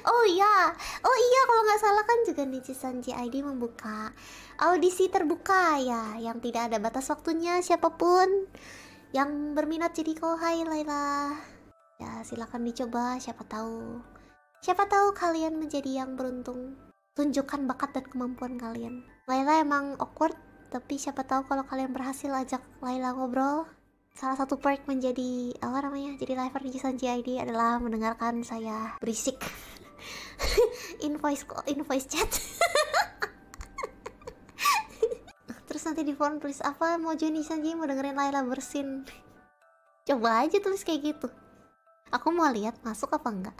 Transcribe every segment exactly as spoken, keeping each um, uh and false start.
Oh iya, oh iya kalau nggak salah kan juga Nijisanji I D membuka audisi terbuka ya, yang tidak ada batas waktunya, siapapun yang berminat jadi kohai Layla. Ya silakan dicoba, siapa tahu, siapa tahu kalian menjadi yang beruntung. Tunjukkan bakat dan kemampuan kalian. Layla emang awkward, tapi siapa tahu kalau kalian berhasil ajak Layla ngobrol. Salah satu perk menjadi apa namanya jadi liver Nijisanji I D adalah mendengarkan saya berisik invoice invoice chat. Terus nanti di phone tulis apa, mau join Nijisanji, mau dengerin Layla bersin. Coba aja tulis kayak gitu. Aku mau lihat masuk apa enggak.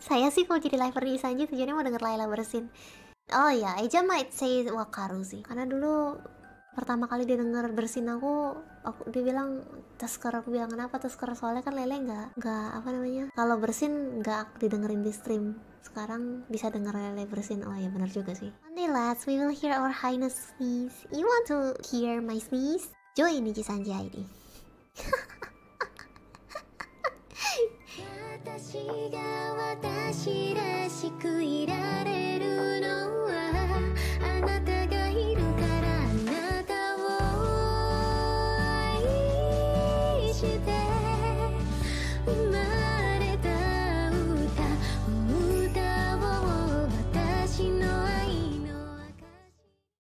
Saya sih kalau jadi liver Nijisanji tujuannya mau denger Layla bersin. Oh ya, Eja might say Wakaru sih, karena dulu pertama kali dia denger bersin aku, aku dia bilang Tasker, aku bilang kenapa Tasker, soalnya kan Lele nggak nggak apa namanya kalau bersin nggak didengerin di stream. Sekarang bisa denger Lele bersin. Oh ya benar juga sih. One day lads, we will hear our highness sneeze. You want to hear my sneeze? Join Nijisanji I D. We'll